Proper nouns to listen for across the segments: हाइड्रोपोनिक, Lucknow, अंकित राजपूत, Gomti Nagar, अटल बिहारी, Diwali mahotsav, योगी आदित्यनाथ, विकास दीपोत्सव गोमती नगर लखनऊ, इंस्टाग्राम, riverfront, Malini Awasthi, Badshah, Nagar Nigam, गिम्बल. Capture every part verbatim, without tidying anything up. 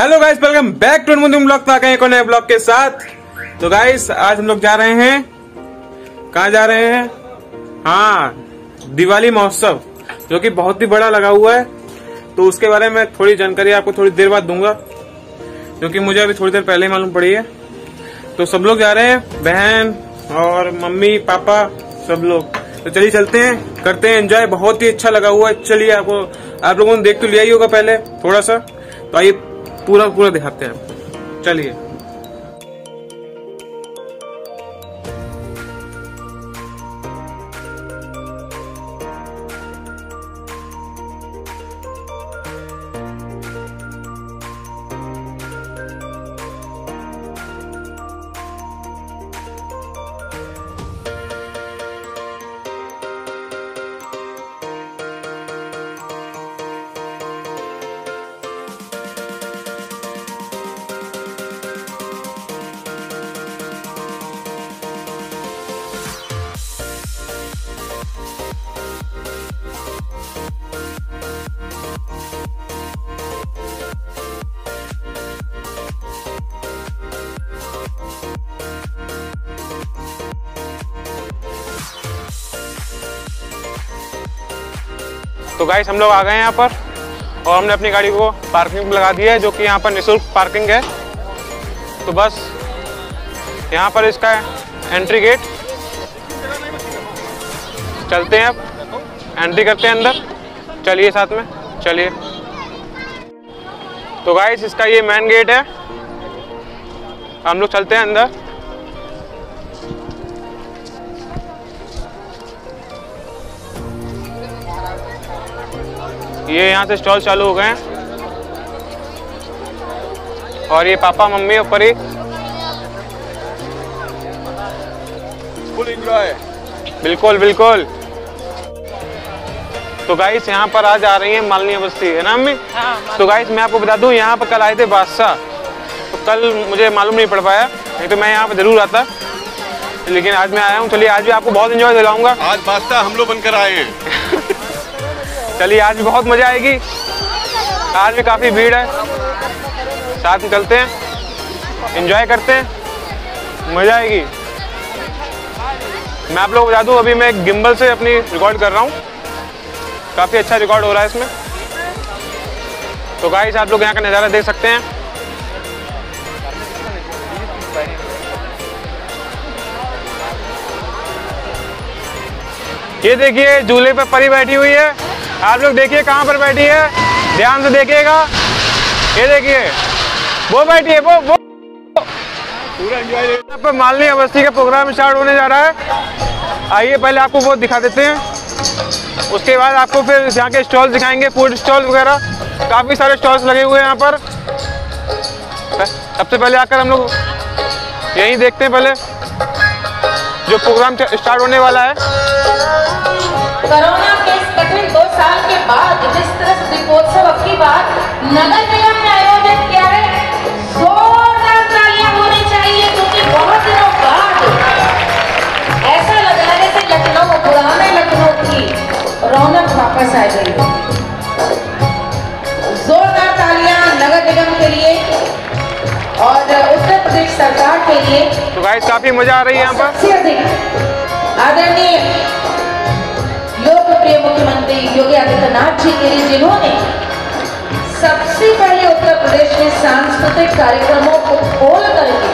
Hello guys, welcome back to मुंदुम blog एक और नए ब्लॉग के साथ। तो गाइस आज हम लोग जा रहे हैं, कहाँ जा रहे हैं? हाँ, दिवाली महोत्सव जो कि बहुत ही बड़ा लगा हुआ है। तो उसके बारे में थोड़ी जानकारी आपको थोड़ी देर बाद दूंगा, जो कि मुझे अभी थोड़ी देर पहले मालूम पड़ी है। तो सब लोग जा रहे हैं, बहन और मम्मी पापा सब लोग। तो चलिए चलते हैं, करते हैं एंजॉय। बहुत ही अच्छा लगा हुआ है। चलिए आपको आप लोगों ने देख तो लिया ही होगा पहले थोड़ा सा, तो आइए पूरा पूरा दिखाते हैं आपको। चलिए तो गाइस हम लोग आ गए हैं यहाँ पर, और हमने अपनी गाड़ी को पार्किंग में लगा दिया है, जो कि यहाँ पर निःशुल्क पार्किंग है। तो बस यहाँ पर इसका एंट्री गेट, चलते हैं अब, एंट्री करते हैं अंदर। चलिए साथ में चलिए। तो गाइस इसका ये मेन गेट है, हम लोग चलते हैं अंदर। ये यहाँ से स्टॉल चालू हो गए हैं, और ये पापा मम्मी ऊपर ही फुल एंजॉय। बिल्कुल बिल्कुल। तो गाइस यहाँ पर आज आ रही है मालिनी अवस्थी, है ना मम्मी? हाँ, तो गाइस मैं आपको बता दूँ, यहाँ पर कल आए थे बादशाह। तो कल मुझे मालूम नहीं पड़ पाया, नहीं तो मैं यहाँ पर जरूर आता, लेकिन आज मैं आया हूँ। चलिए आज भी आपको बहुत एंजॉय दिलाऊंगा। आज बादशाह हम लोग बनकर आए हैं। चलिए आज भी बहुत मजा आएगी, आज भी काफी भीड़ है। साथ में चलते हैं, एंजॉय करते हैं, मजा आएगी। मैं आप लोगों को बता दूं, अभी मैं गिम्बल से अपनी रिकॉर्ड कर रहा हूँ, काफी अच्छा रिकॉर्ड हो रहा है इसमें। तो गाइस आप लोग यहाँ का नज़ारा देख सकते हैं। ये देखिए झूले पर परी बैठी हुई है, आप लोग देखिए कहाँ पर बैठी है, ध्यान से देखिएगा। ये देखिए वो बैठी है, वो वो पूरा एंजॉय। यहाँ पर मालिनी अवस्थी का प्रोग्राम स्टार्ट होने जा रहा है। आइए पहले आपको वो दिखा देते हैं, उसके बाद आपको फिर यहाँ के स्टॉल दिखाएंगे, फूड स्टॉल वगैरह। काफ़ी सारे स्टॉल्स लगे हुए हैं यहाँ पर। सबसे पहले आकर हम लोग यहीं देखते हैं पहले जो प्रोग्राम स्टार्ट होने वाला है। दो साल के बाद जिस तरह से दीपोत्सव अपनी बात नगर निगम ने आयोजित किया है, जोरदार तालियां होनी चाहिए, क्योंकि बहुत दिनों बाद ऐसा लग रहा है कि लखनऊ, पुराने लखनऊ की रौनक वापस आ गई। जोरदार तालियां नगर निगम के लिए और उत्तर प्रदेश सरकार के लिए। तो गाइस काफी मजा आ रही है यहाँ पर। सबसे अधिक आदरणीय लोकप्रिय मुख्यमंत्री योगी आदित्यनाथ जी के लिए, जिन्होंने सबसे पहले उत्तर प्रदेश में सांस्कृतिक कार्यक्रमों को खोल करके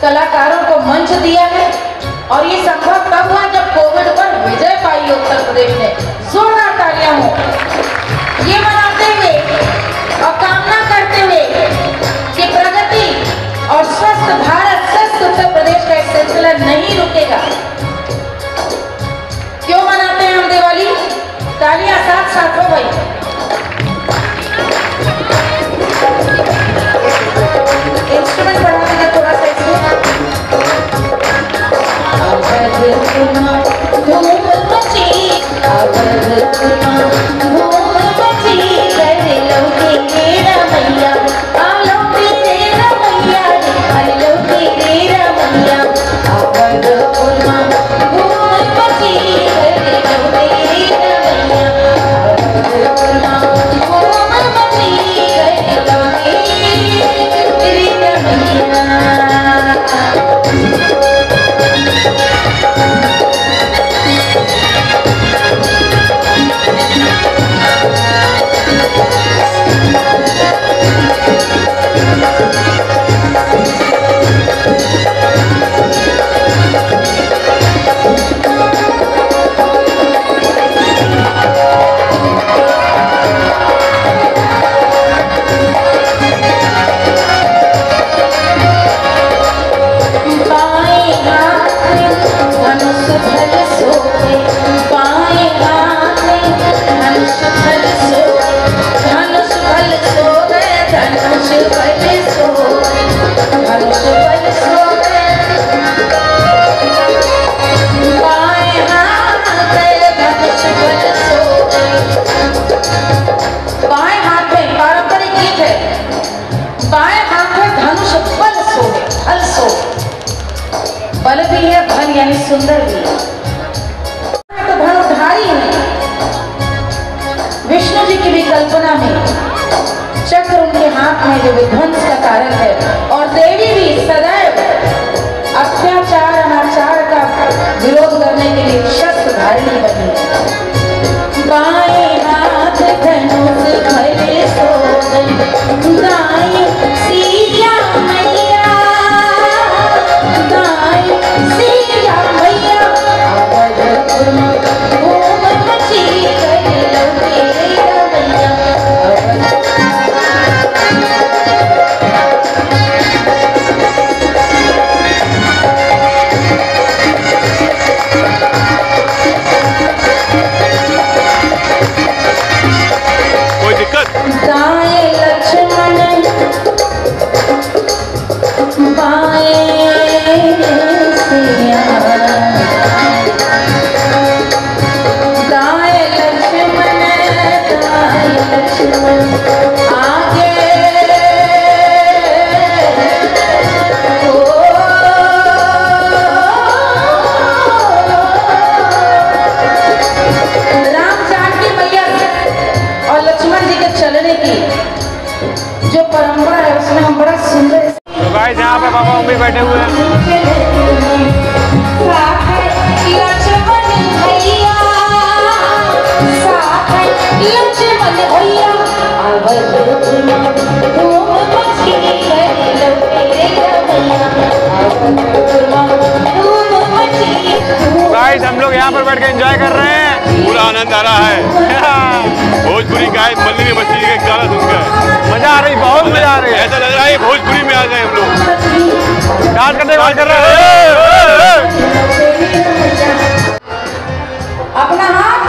कलाकारों को मंच दिया है। और ये संभव तब हुआ जब कोविड पर विजय पाई उत्तर प्रदेश ने। जोरदार तालियां हो ये मनाते हुए और कामना करते हुए कि प्रगति और स्वस्थ भारत, स्वस्थ उत्तर प्रदेश का एक सिलसिला नहीं रुकेगा। क्यों मनाते हैं हम दिवाली? तालियां साथ साथ हो भाई। इंस्ट्रूमेंट बढ़ा देना थोड़ा सा इसमें। बल भी है, फल यानी सुंदर भी है, तो धनुधारी है। विष्णु जी की भी कल्पना में चक्र उनके हाथ में जो विध्वंस का कारण है, और देवी भी सदैव अत्याचार अनाचार का विरोध करने के लिए शस्त्र धारिणी बनी। बाएं हाथ धनुष भरे सोजन, दाएं सीधा मैया, दाएं सीधा मैया, अवधपुर धूम मची गई मेरा मैया। दाएं लक्ष्मण बाएं सिया, दाएं लक्ष्मण दाएं लक्ष्मण आगे की जो परंपरा है उसमें हम बड़ा सुंदर। तो गाइस यहाँ पे बाबा मम्मी बैठे हुए हैं। गाइस हम लोग यहाँ पर बैठ के एंजॉय कर रहे हैं, पूरा आनंद आ रहा है। भोजपुरी गाय मलिनी अवस्थी जी का गाना सुनकर मजा आ रही, बहुत मजा आ रही है। ऐसा लग रहा है भोजपुरी में आ गए हम लोग, डांस करने का कर रहे हैं। अपना हाथ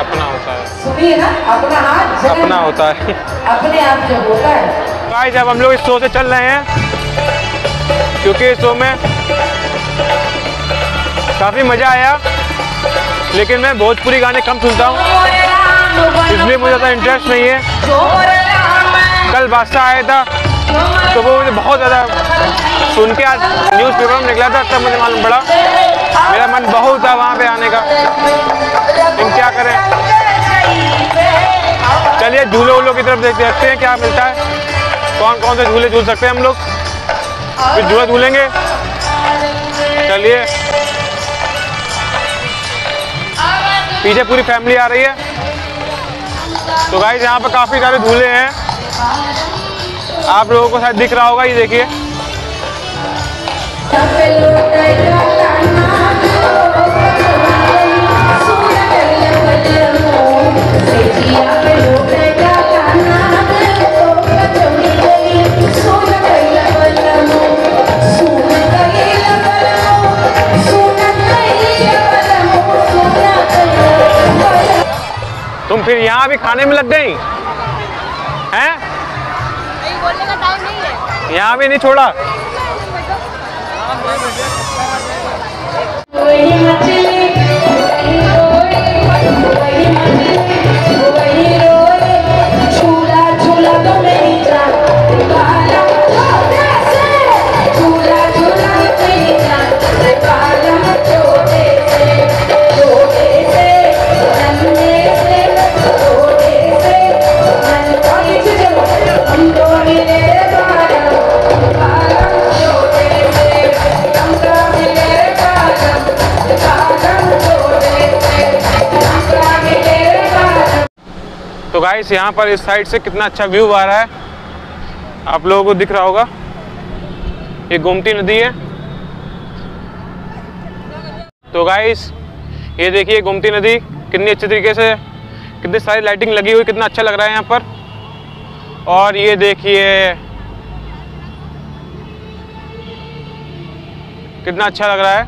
अपना होता है, सुनिए ना, अपना हाथ अपना होता है, अपने आप जो होता है। गाइस अब हम लोग इस शो से चल रहे हैं, क्योंकि इस शो में काफी मजा आया, लेकिन मैं भोजपुरी गाने कम सुनता हूँ, इसलिए मुझे ज़्यादा इंटरेस्ट नहीं है। कल बादशाह आया था तो वो मुझे बहुत ज़्यादा सुन के, आज न्यूज़ पेपर में निकला था तब मुझे मालूम पड़ा। मेरा मन बहुत था वहाँ पे आने का, लेकिन क्या करें। चलिए झूले वूलों की तरफ देखते देखते हैं क्या मिलता है, कौन कौन से झूले झूल सकते हैं हम लोग, फिर झूला झूलेंगे। चलिए, पीछे पूरी फैमिली आ रही है। तो गाइस यहाँ पर काफ़ी सारे झूले हैं, आप लोगों को शायद दिख रहा होगा, ये देखिए। तुम फिर यहाँ भी खाने में लग गई हैं? बोलने का टाइम नहीं है, यहाँ भी नहीं छोड़ा। तो गाइस यहाँ पर इस साइड से कितना अच्छा व्यू आ रहा है, आप लोगों को दिख रहा होगा। ये गोमती नदी है। तो गाइस ये देखिए गोमती नदी कितनी अच्छे तरीके से, कितनी सारी लाइटिंग लगी हुई, कितना अच्छा लग रहा है यहाँ पर। और ये देखिए कितना अच्छा लग रहा है।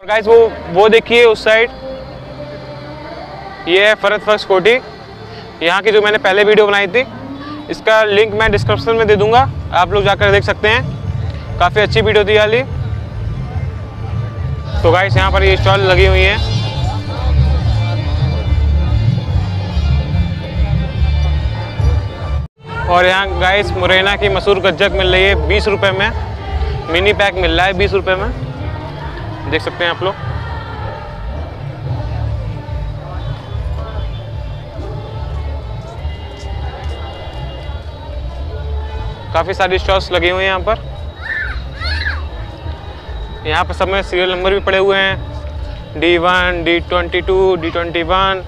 और गाइस वो वो देखिए उस साइड, ये है फरद फर्श कोठी। यहाँ की जो मैंने पहले वीडियो बनाई थी, इसका लिंक मैं डिस्क्रिप्शन में दे दूंगा, आप लोग जाकर देख सकते हैं, काफ़ी अच्छी वीडियो थी वाली। तो गाइस यहाँ पर ये स्टॉल लगी हुई है। और यहाँ गाइस मुरैना की मसूर गज्जक मिल रही है बीस रुपये में, मिनी पैक मिल रहा है बीस रुपये में, देख सकते हैं आप लोग। काफ़ी सारी स्टॉल्स लगे हुए हैं यहाँ पर। यहाँ पर सब में सीरियल नंबर भी पड़े हुए हैं, D one D twenty two D twenty one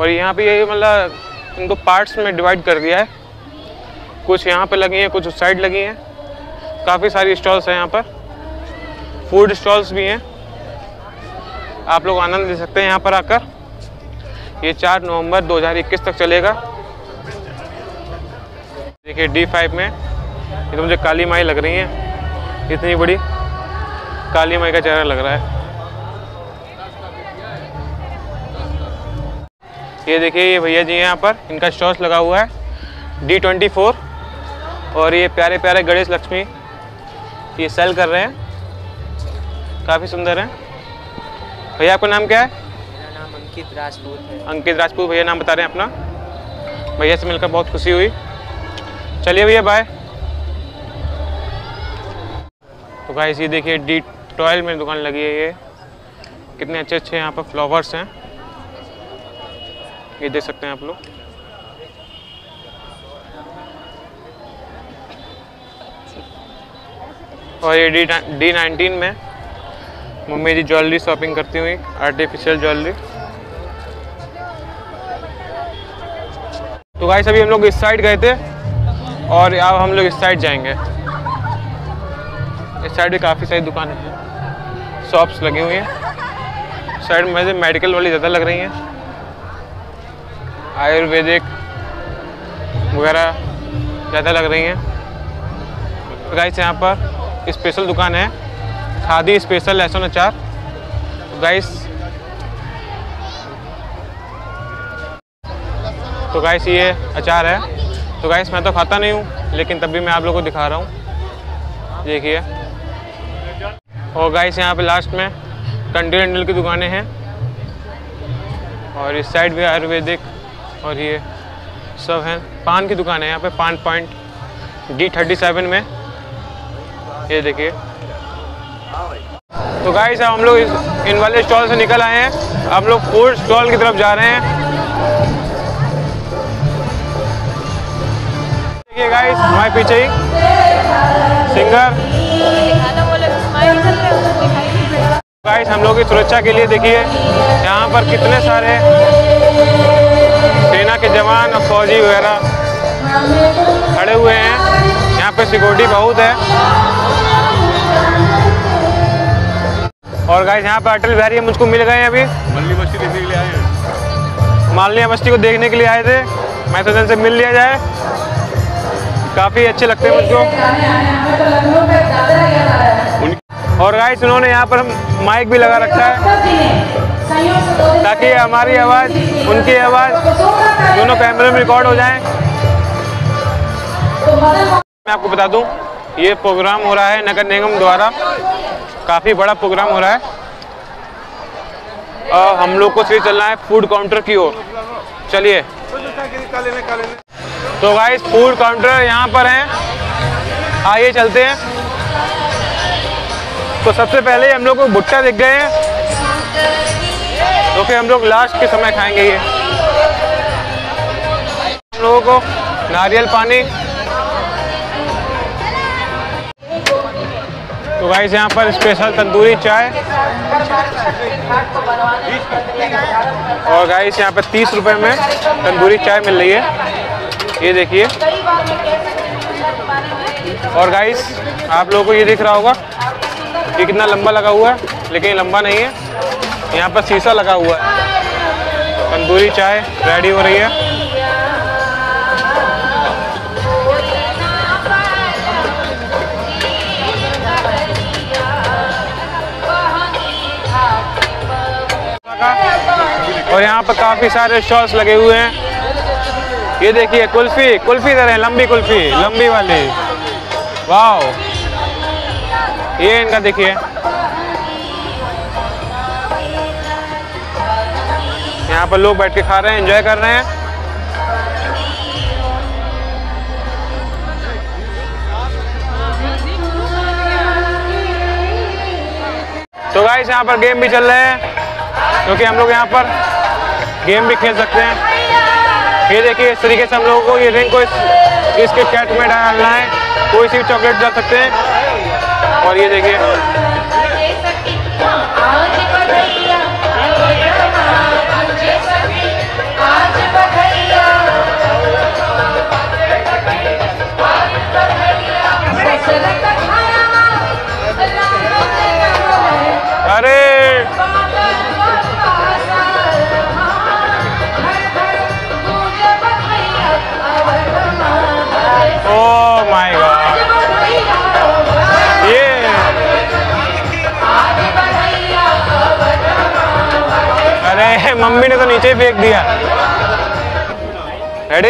और यहाँ पे ये मतलब इनको पार्ट्स में डिवाइड कर दिया है, कुछ यहाँ पे लगी हैं कुछ उस साइड लगी हैं। काफ़ी सारी स्टॉल्स हैं यहाँ पर, फूड स्टॉल्स भी हैं, आप लोग आनंद ले सकते हैं यहाँ पर आकर। ये चार नवंबर दो हज़ार इक्कीस तक चलेगा। देखिए डी फाइव में ये तो मुझे काली माई लग रही है, इतनी बड़ी काली माई का चेहरा लग रहा है। ये देखिए ये भैया जी हैं यहाँ पर, इनका स्टॉल्स लगा हुआ है डी ट्वेंटी फोर और ये प्यारे प्यारे गणेश लक्ष्मी ये सेल कर रहे हैं, काफ़ी सुंदर हैं। भैया आपका नाम क्या है? मेरा नाम अंकित राजपूत है। अंकित राजपूत भैया नाम बता रहे हैं अपना, भैया से मिलकर बहुत खुशी हुई। चलिए भैया बाय। तो गाइस ये देखिए डी ट्वेल्व में दुकान लगी है, ये कितने अच्छे अच्छे यहाँ पर फ्लावर्स हैं, ये देख सकते हैं आप लोग। और ये डी डी नाइनटीन में मम्मी जी ज्वेलरी शॉपिंग करती हुई, आर्टिफिशियल ज्वेलरी। तो गाइस अभी हम लोग इस साइड गए थे और अब हम लोग इस साइड जाएंगे। इस साइड भी काफ़ी सारी दुकानें हैं, शॉप्स लगी हुई हैं। साइड में मेडिकल वाली ज़्यादा लग रही हैं, आयुर्वेदिक वगैरह ज़्यादा लग रही हैं। गाइस यहाँ पर स्पेशल दुकान है, खादी स्पेशल लहसुन अचार। गाइस तो गाइस ये अचार है, तो गाइस मैं तो खाता नहीं हूँ लेकिन तब भी मैं आप लोगों को दिखा रहा हूँ, देखिए। और गाइस यहाँ पे लास्ट में कंडील अंडल की दुकानें हैं और इस साइड भी आयुर्वेदिक और ये सब हैं। पान की दुकान है यहाँ पे, पान पॉइंट डी थर्टी सेवन में, ये देखिए। तो गाइस हम लोग इन वाले स्टॉल से निकल आए हैं, हम लोग फूड स्टॉल की तरफ जा रहे हैं। देखिए गाइस हमारे पीछे ही सिंगर। गाइस हम लोग की सुरक्षा के लिए देखिए यहाँ पर कितने सारे सेना के जवान और फौजी वगैरह खड़े हुए हैं, यहाँ पे सिक्योरिटी बहुत है। और गाइस यहाँ पे अटल बिहारी मुझको मिल गए हैं, अभी मालिनी अवस्थी देखने के लिए आए हैं, मालिनी अवस्थी को देखने के लिए आए थे, मैं तो उनसे मिल लिया जाए, काफ़ी अच्छे लगते हैं मुझको। और गाइस उन्होंने यहाँ पर माइक भी लगा रखा है ताकि हमारी आवाज़ उनकी आवाज़ दोनों कैमरे में रिकॉर्ड हो जाए। मैं आपको बता दूं ये प्रोग्राम हो रहा है नगर निगम द्वारा, काफ़ी बड़ा प्रोग्राम हो रहा है और हम लोग को सीधे चलना है फूड काउंटर की ओर, चलिए। तो गाइस फूड काउंटर यहाँ पर हैं, आइए चलते हैं। तो सबसे पहले हम लोग को भुट्टा दिख गए हैं, ओके, हम लोग लास्ट के समय खाएंगे ये। हम लोगों को नारियल पानी। तो गाइस यहाँ पर स्पेशल तंदूरी चाय और गाइस यहाँ पर तीस रुपए में तंदूरी चाय मिल रही है, ये देखिए। और गाइस आप लोगों को ये दिख रहा होगा ये कितना लंबा लगा हुआ है, लेकिन लंबा नहीं है, यहाँ पर शीशा लगा हुआ है। तंदूरी चाय रेडी हो रही है। और यहाँ पर काफ़ी सारे स्टॉल्स लगे हुए हैं, ये देखिए कुल्फी, कुल्फी दे रहे हैं, लंबी कुल्फी, लंबी वाली, वाह, ये इनका देखिए। यहाँ पर लोग बैठ के खा रहे हैं, एंजॉय कर रहे हैं। तो गाइस यहाँ पर गेम भी चल रहे हैं, क्योंकि हम लोग यहाँ पर गेम भी खेल सकते हैं। ये देखिए इस तरीके से हम लोगों को ये रिंग को इस, इसके कैट में डालना है, कोई सी भी चॉकलेट डाल सकते हैं। और ये देखिए मम्मी ने तो नीचे फेंक दिया। रेडी?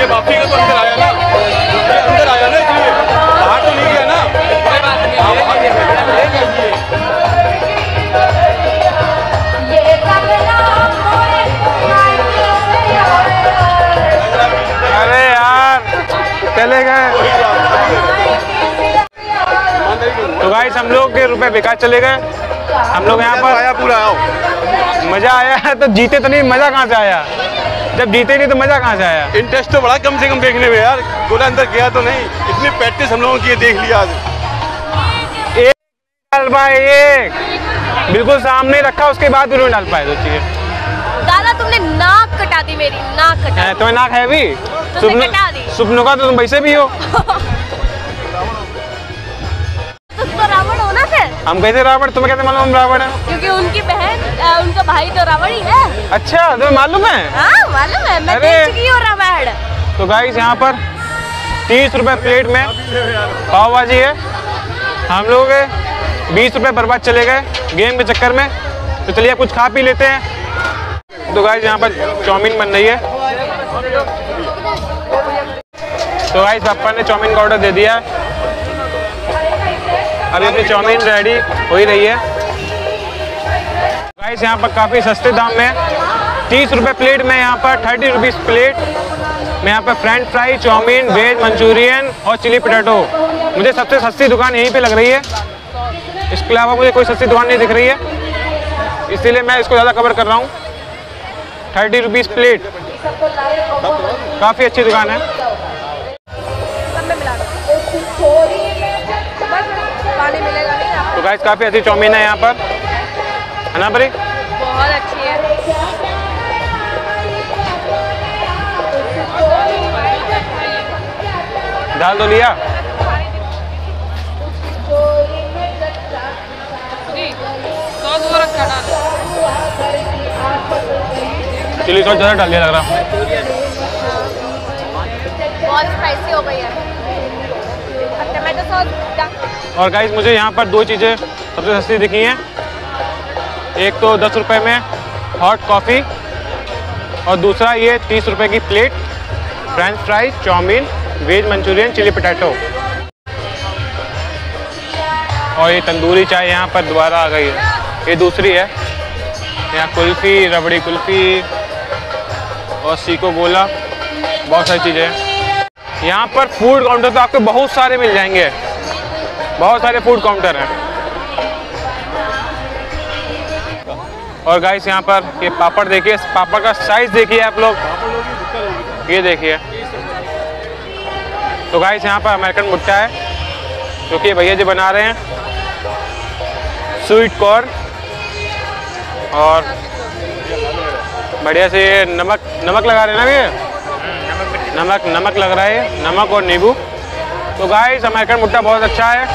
ये बापी का तो अंदर आया ना, अंदर आया ना, इसलिए बाहर तो नहीं गया ना। अरे चले गए। तो गाइस हम लोग के रुपए बेकार चले गए। हम लोग यहाँ पर आया पूरा मजा आया है, तो जीते तो नहीं, मजा कहाँ से आया? जब जीते नहीं तो मजा कहाँ से आया? इंटरेस्ट तो बड़ा कम से कम देखने में यार, गोला अंदर गया तो नहीं। इतनी प्रैक्टिस हम लोगों की देख लिया आज। एक डाल पाए, एक बिल्कुल सामने रखा, उसके बाद भी नहीं डाल पाए। दो चीजें दादा तुमने नाक कटा दी, मेरी नाक कटा दी। तुम्हें नाक है भी? तुमने कटा दी। सुपनों का तो तुम वैसे भी हो। तुम तो रावण हो ना फिर। हम कैसे रावण? तुम्हें कैसे मालूम हम रावण है? क्योंकि उनकी बहन, उनका भाई तो रावण ही है। अच्छा तुम्हें मालूम है? हाँ मालूम है, मैं देख चुकी हूँ रामायण। तो गाइस यहाँ पर तीस रुपए प्लेट में पाव भाजी है। हम लोग बीस रुपए बर्बाद चले गए गेम के चक्कर में। तो चलिए कुछ खा पी लेते हैं। तो गाइस यहाँ पर चाउमीन बन रही है। तो गाइस पापा ने चाउमीन का ऑर्डर दे दिया है। अभी अपनी चाउमीन रेडी हो ही रही है। गाइस यहाँ पर काफ़ी सस्ते दाम में तीस रुपये प्लेट में, यहाँ पर थर्टी रुपीज़ प्लेट में यहाँ पर French fry, chowmein, veg Manchurian और चिली पटेटो। मुझे सबसे सस्ती दुकान यहीं पे लग रही है। इसके अलावा मुझे कोई सस्ती दुकान नहीं दिख रही है, इसीलिए मैं इसको ज़्यादा कवर कर रहा हूँ। थर्टी रुपीज़ प्लेट, काफ़ी अच्छी दुकान है। तो गाइस काफ़ी अच्छी चाउमीन है यहाँ पर, है ना परी? बहुत अच्छी है। डाल दो लिया चिली सॉस ज़्यादा डाल दिया लग रहा। बहुत स्पाइसी हो गई है। और गाइस मुझे यहाँ पर दो चीज़ें सबसे सस्ती दिखी हैं, एक तो दस रुपये में हॉट कॉफ़ी और दूसरा ये तीस रुपये की plate French fries, chowmein, veg Manchurian, chilli potato. और ये तंदूरी चाय यहाँ पर दोबारा आ गई है, ये दूसरी है। यहाँ कुल्फ़ी, रबड़ी कुल्फ़ी और सीको गोला, बहुत सारी चीज़ें हैं। यहाँ पर फूड काउंटर तो आपको बहुत सारे मिल जाएंगे, बहुत सारे फूड काउंटर हैं। और गाइस यहाँ पर ये पापड़ देखिए, इस पापड़ का साइज देखिए आप लोग, ये देखिए। तो गाइस यहाँ पर अमेरिकन भुट्टा है, जो कि भैया जी बना रहे हैं, स्वीट कॉर्न। और बढ़िया से ये नमक नमक लगा रहे हैं ना भैया, नमक नमक लग रहा है, नमक और नींबू। तो गाइस अमेरिकन भुट्टा बहुत अच्छा है,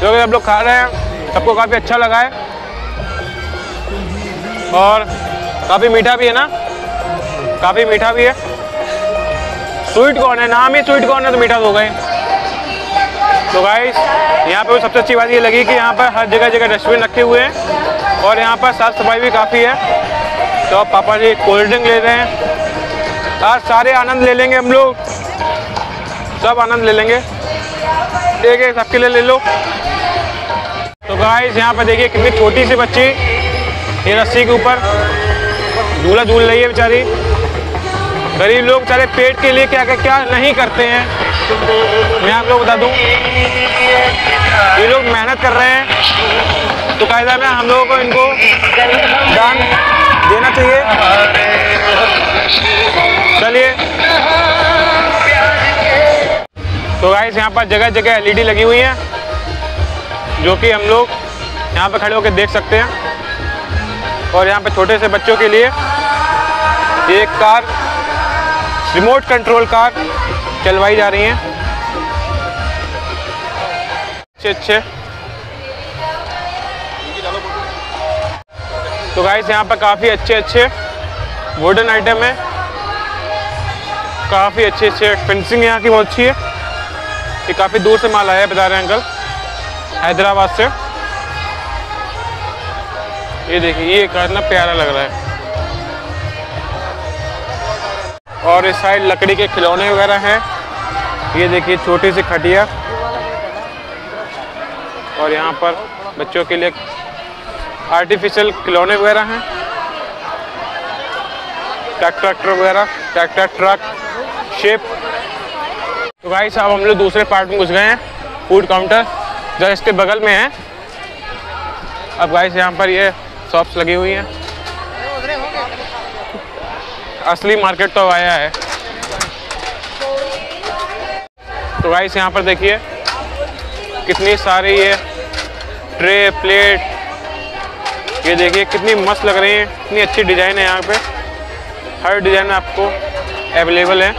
जो कि सब लोग खा रहे हैं, सबको काफ़ी अच्छा लगा है। और काफ़ी मीठा भी है ना, काफ़ी मीठा भी है। स्वीट कॉर्न है, नाम ही स्वीट कॉर्न है तो मीठा हो गए। तो गाइस यहाँ पर सबसे अच्छी बात ये लगी कि यहाँ पर हर जगह जगह डस्टबिन रखे हुए हैं और यहाँ पर साफ़ सफाई भी काफ़ी है। तो पापा जी कोल्ड ड्रिंक ले रहे हैं, आज सारे आनंद ले लेंगे हम लोग, सब आनंद ले लेंगे, एक एक सबके लिए ले लो। तो गाइस यहाँ पर देखिए कितनी छोटी सी बच्ची ये रस्सी के ऊपर झूला झूल रही है बेचारी। गरीब लोग चाहे पेट के लिए क्या क्या क्या नहीं करते हैं। मैं आप लोग बता दूं, ये लोग मेहनत कर रहे हैं तो कायदा में हम लोगों को इनको दान देना चाहिए। चलिए तो गाइस, यहाँ पर जगह जगह एलईडी लगी हुई है जो कि हम लोग यहाँ पर खड़े होकर देख सकते हैं। और यहाँ पर छोटे से बच्चों के लिए एक कार, रिमोट कंट्रोल कार चलवाई जा रही है। अच्छे अच्छे तो गाइस, यहाँ पर काफ़ी अच्छे अच्छे वुडन आइटम है, काफ़ी अच्छे अच्छे फेंसिंग यहाँ की बहुत अच्छी है। ये काफ़ी दूर से माल आया है, बता रहे हैं अंकल, हैदराबाद से। ये देखिए, ये कार ना प्यारा लग रहा है। और इस साइड लकड़ी के खिलौने वगैरह हैं। ये देखिए छोटी सी खटिया, और यहाँ पर बच्चों के लिए आर्टिफिशियल खिलौने वगैरह हैं, ट्रैक्टर वगैरह, ट्रैक्टर ट्रक शेप। तो गाइस, अब हम लोग दूसरे पार्ट में घुस गए हैं। फूड काउंटर जो इसके बगल में है। अब गाइस, यहाँ पर ये शॉप्स लगी हुई हैं। असली मार्केट तो आया है। तो गाइस, यहाँ पर देखिए कितनी सारी ये ट्रे प्लेट, ये देखिए कितनी मस्त लग रही है, कितनी अच्छी डिज़ाइन है। यहाँ पे हर डिज़ाइन आपको अवेलेबल है,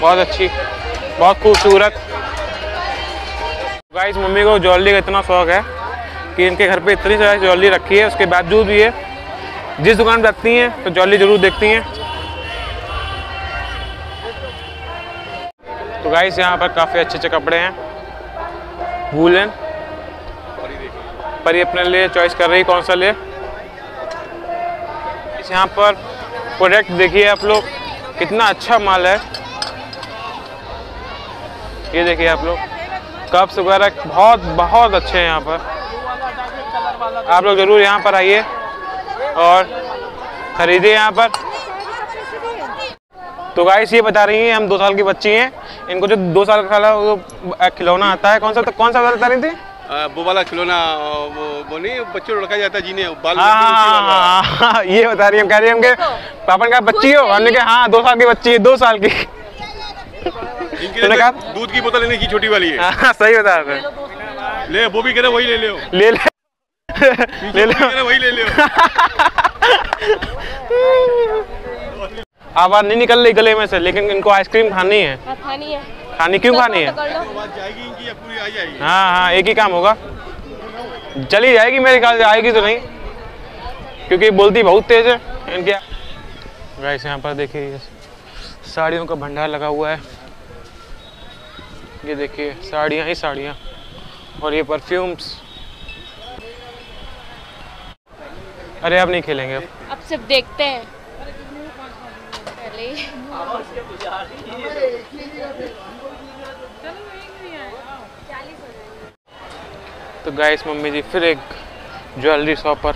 बहुत अच्छी, बहुत खूबसूरत। गाइस, मम्मी को ज्वेलरी का इतना शौक है कि इनके घर पे इतनी सारी ज्वेलरी रखी है, उसके बावजूद भी है जिस दुकान पर रखती हैं तो ज्वेलरी जरूर देखती हैं। तो गाइस, यहाँ पर काफ़ी अच्छे अच्छे कपड़े हैं, वूलन, पर ये अपने लिए चॉइस कर रही कौन सा ले। इस यहाँ पर प्रोडक्ट देखिए आप लोग, कितना अच्छा माल है। ये देखिए आप लोग, कप्स वगैरह बहुत बहुत अच्छे हैं यहाँ पर। आप लोग ज़रूर यहाँ पर आइए और खरीदे यहाँ पर। तो गाइस, ये बता रही हैं हम दो साल की बच्ची हैं, इनको जो दो साल का खिलौना आता है, कौन सा कौन सा बता रही थी? आ, वो वाला खिलौना, वो वो नहीं बच्चों लड़का जाता है जीने बाल। हाँ हाँ, ये बता रही है। कह रही है हम के पापा ने कहा बच्ची हो, हमने कहा हाँ दो साल की बच्ची है, दो साल की। कहा दूध की बोतल लेने की छोटी वाली है। सही बता रहे हैं, ले वो भी कह रहे वही ले लो, ले ले ले ले वही ले ले। आवाज नहीं निकल रही गले में से, लेकिन इनको आइसक्रीम खानी है। खानी है, खानी क्यों खानी है? हाँ हाँ, एक ही काम होगा, चली जाएगी मेरे ख्याल से, आएगी तो नहीं क्योंकि बोलती बहुत तेज है इनके। गाइस, यहाँ पर देखिए साड़ियों का भंडार लगा हुआ है। ये देखिए साड़ियाँ ही साड़ियाँ, और ये परफ्यूम्स। अरे आप नहीं खेलेंगे, अब अब सिर्फ देखते हैं। तो गाइस, मम्मी जी फिर एक ज्वेलरी शॉप पर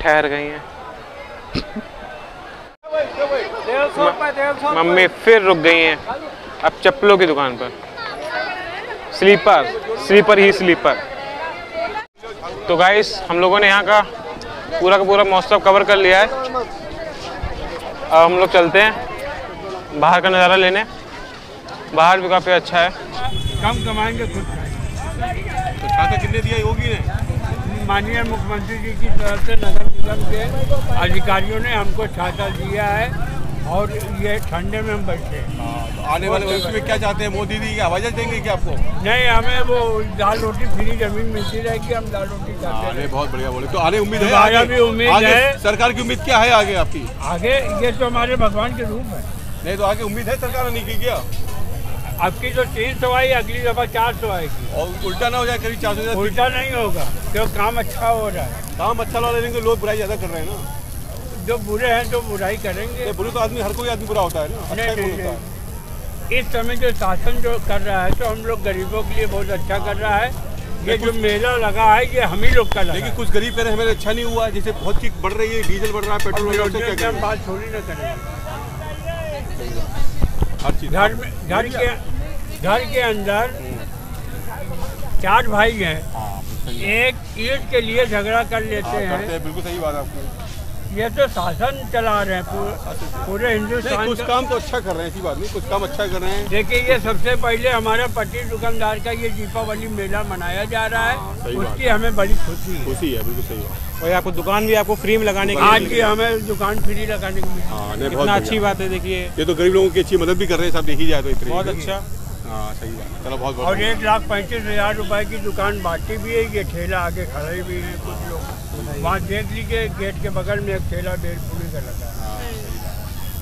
ठहर गई हैं। मम्मी फिर रुक गई हैं अब चप्पलों की दुकान पर, स्लीपर स्लीपर ही स्लीपर। तो गाइस, हम लोगों ने यहाँ का पूरा का पूरा मौसम कवर कर लिया है। अब हम लोग चलते हैं बाहर का नज़ारा लेने, बाहर भी काफ़ी अच्छा है। कम कमाएंगे खुद तो खाता कितने दिया योगी ने? माननीय मुख्यमंत्री जी की तरफ से नगर निगम के अधिकारियों ने हमको छाता दिया है, और ये ठंडे में हम बैठे हैं। आने वाले भविष्य में क्या चाहते हैं, मोदी जी की आवाज़ देंगे क्या आपको? नहीं, हमें वो दाल रोटी फ्री जमीन मिलती रहेगी, हम दाल रोटी खाते हैं। बहुत बढ़िया बोले, तो आने उम्मीद है, आगे भी उम्मीद है। सरकार की उम्मीद क्या है आगे आपकी? आगे ये तो हमारे भगवान के रूप है। नहीं तो आगे उम्मीद है सरकार ने की क्या आपकी जो तीन सौ आई, अगली दफा चार सौ आएगी, और उल्टा ना हो जाए कभी चार सौ। उल्टा नहीं होगा क्योंकि काम अच्छा हो रहा है। काम अच्छा लगा, लेकिन लोग बुराई ज़्यादा कर रहे हैं ना, जो बुरे हैं तो बुराई करेंगे। बुरे तो आदमी, हर कोई आदमी बुरा होता है ना। नहीं, नहीं, होता है। इस समय जो शासन जो कर रहा है, तो हम लोग गरीबों के लिए बहुत अच्छा कर रहा है। ये जो मेला लगा है ये हम ही लोग का लगा, लेकिन कुछ गरीब कह रहे हैं हमें अच्छा नहीं हुआ। जैसे बहुत चीज बढ़ रही है, डीजल बढ़ रहा है, पेट्रोल बढ़ रहा है, बात थोड़ी ना करें। घर में घर के घर के अंदर चार भाई हैं, एक ईट के लिए झगड़ा कर लेते हैं। बिल्कुल सही बात आपकी। ये तो शासन चला रहे हैं पूरे हिंदुस्तान। कुछ काम तो अच्छा कर रहे हैं, ऐसी बात नहीं, कुछ काम अच्छा कर रहे हैं। देखिए, ये सबसे पहले हमारा पट्टी दुकानदार का ये दीपावली मेला मनाया जा रहा है, उसकी हमें बड़ी खुशी है। खुशी है, बिल्कुल सही बात। और आपको दुकान भी आपको फ्री में लगाने की, आज की हमें दुकान फ्री लगाने की, कितना अच्छी बात है। देखिए, ये तो गरीब लोगों की अच्छी मदद भी कर रहे हैं साहब, देखी जाए तो बहुत अच्छा। हाँ, सही बात। चलो, बहुत बहुत। और एक लाख पैंतीस हजार रुपए की दुकान बाटी भी है, ये ठेला आगे खड़े भी है कुछ लोग, वहाँ देख लीजिए गेट के बगल में एक ठेला बेलपुरी का लगा है।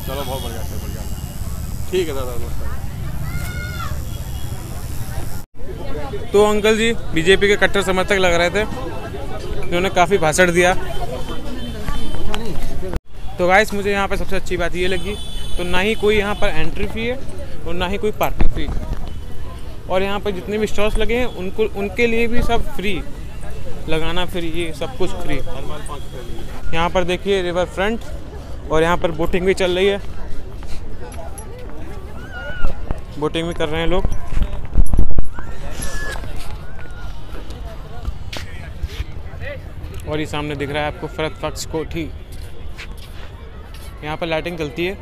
चलो, बहुत बढ़िया से बढ़िया, ठीक है दादा, नमस्कार। तो अंकल जी बीजेपी के कट्टर समर्थक लग रहे थे, उन्होंने काफ़ी भाषण दिया। तो गाइस, मुझे यहाँ पर सबसे अच्छी बात ये लगी तो ना ही कोई यहाँ पर एंट्री फ़ी है और ना ही कोई पार्किंग फ़ी, और यहाँ पर जितने भी स्टॉल्स लगे हैं उनको उनके लिए भी सब फ्री, लगाना फ्री, ये सब कुछ फ्री। यहाँ पर देखिए रिवर फ्रंट, और यहाँ पर बोटिंग भी चल रही है, बोटिंग भी कर रहे हैं लोग। और ये सामने दिख रहा है आपको फरत फक्स कोठी, यहाँ पर लाइटिंग चलती है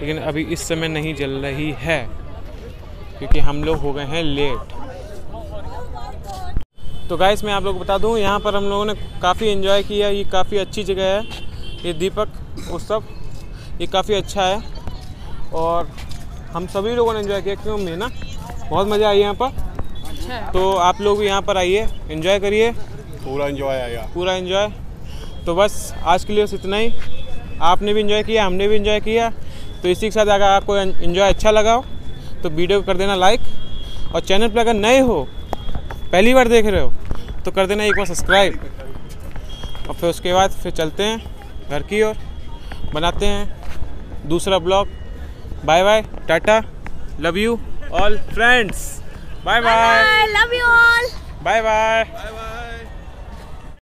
लेकिन अभी इस समय नहीं जल रही है क्योंकि हम लोग हो गए हैं लेट। तो गाइस, मैं आप लोग को बता दूँ, यहाँ पर हम लोगों ने काफ़ी एंजॉय किया, ये काफ़ी अच्छी जगह है, ये दीपक उत्सव ये काफ़ी अच्छा है और हम सभी लोगों ने एंजॉय किया, क्यों मैं ना बहुत मज़ा आई यहाँ पर। तो आप लोग भी यहाँ पर आइए, एंजॉय करिए, पूरा एंजॉय आया, पूरा एंजॉय। तो बस आज के लिए बस इतना ही, आपने भी एंजॉय किया, हमने भी एंजॉय किया। तो इसी के साथ अगर आपको एंजॉय अच्छा लगा हो तो वीडियो कर देना लाइक, और चैनल पर अगर नए हो, पहली बार देख रहे हो तो कर देना एक बार सब्सक्राइब। और फिर उसके बाद फिर चलते हैं घर की ओर, बनाते हैं दूसरा blog. Bye bye, Tata, love you all friends, bye bye, love you all, bye bye.